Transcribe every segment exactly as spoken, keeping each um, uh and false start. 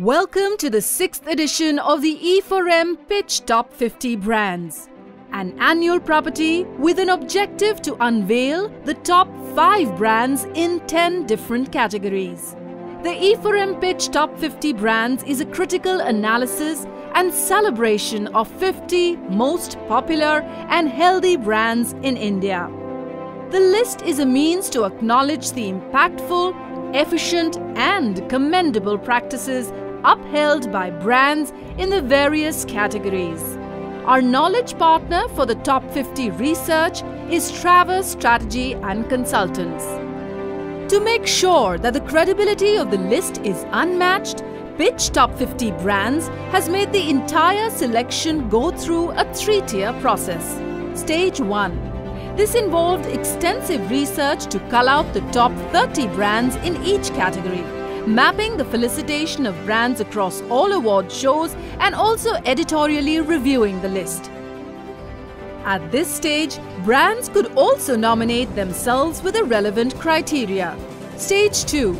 Welcome to the sixth edition of the E four M Pitch Top fifty Brands, an annual property with an objective to unveil the top five brands in ten different categories. The E four M Pitch Top fifty Brands is a critical analysis and celebration of fifty most popular and healthy brands in India. The list is a means to acknowledge the impactful, efficient and commendable practices upheld by brands in the various categories. Our knowledge partner for the Top fifty research is Travers Strategy and Consultants. To make sure that the credibility of the list is unmatched, Pitch Top fifty Brands has made the entire selection go through a three-tier process. Stage one. This involved extensive research to cull out the top thirty brands in each category, mapping the felicitation of brands across all award shows and also editorially reviewing the list. At this stage, brands could also nominate themselves with the relevant criteria. Stage two.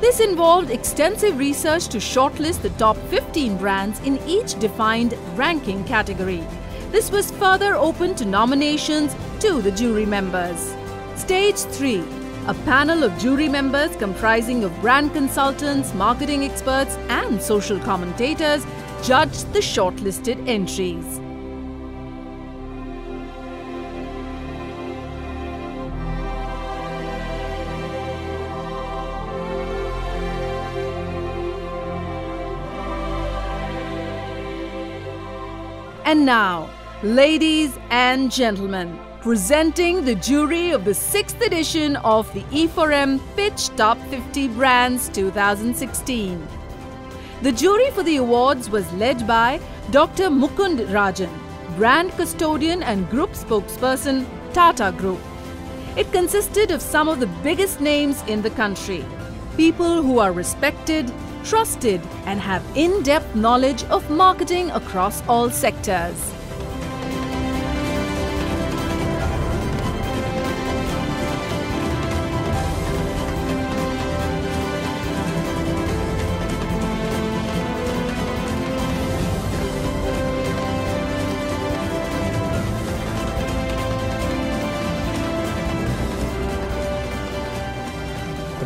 This involved extensive research to shortlist the top fifteen brands in each defined ranking category. This was further open to nominations to the jury members. Stage three. A panel of jury members comprising of brand consultants, marketing experts and social commentators judged the shortlisted entries. And now, ladies and gentlemen, presenting the jury of the sixth edition of the E four M Pitch Top fifty Brands two thousand sixteen. The jury for the awards was led by Doctor Mukund Rajan, Brand Custodian and Group Spokesperson, Tata Group. It consisted of some of the biggest names in the country, people who are respected, trusted and have in-depth knowledge of marketing across all sectors.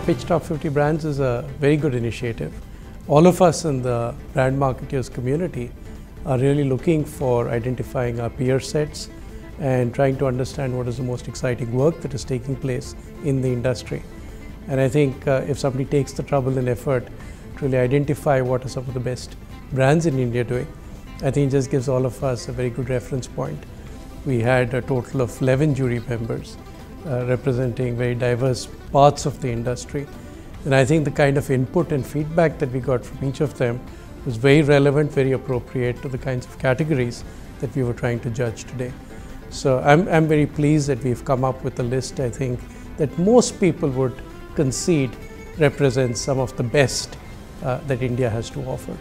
Pitch Top fifty Brands is a very good initiative. All of us in the brand marketers community are really looking for identifying our peer sets and trying to understand what is the most exciting work that is taking place in the industry. And I think uh, if somebody takes the trouble and effort to really identify what are some of the best brands in India doing, I think it just gives all of us a very good reference point. We had a total of eleven jury members Uh, representing very diverse parts of the industry, and I think the kind of input and feedback that we got from each of them was very relevant, very appropriate to the kinds of categories that we were trying to judge today. So I'm, I'm very pleased that we've come up with a list, I think, that most people would concede represents some of the best uh, that India has to offer.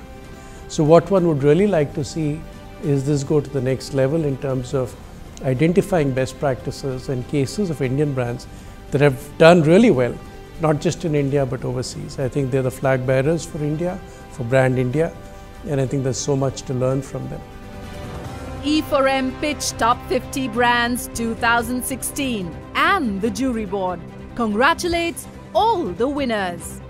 So what one would really like to see is this go to the next level in terms of identifying best practices and cases of Indian brands that have done really well, not just in India but overseas. I think they're the flag bearers for India, for Brand India, and I think there's so much to learn from them. E four M Pitch Top fifty Brands two thousand sixteen and the jury board congratulates all the winners.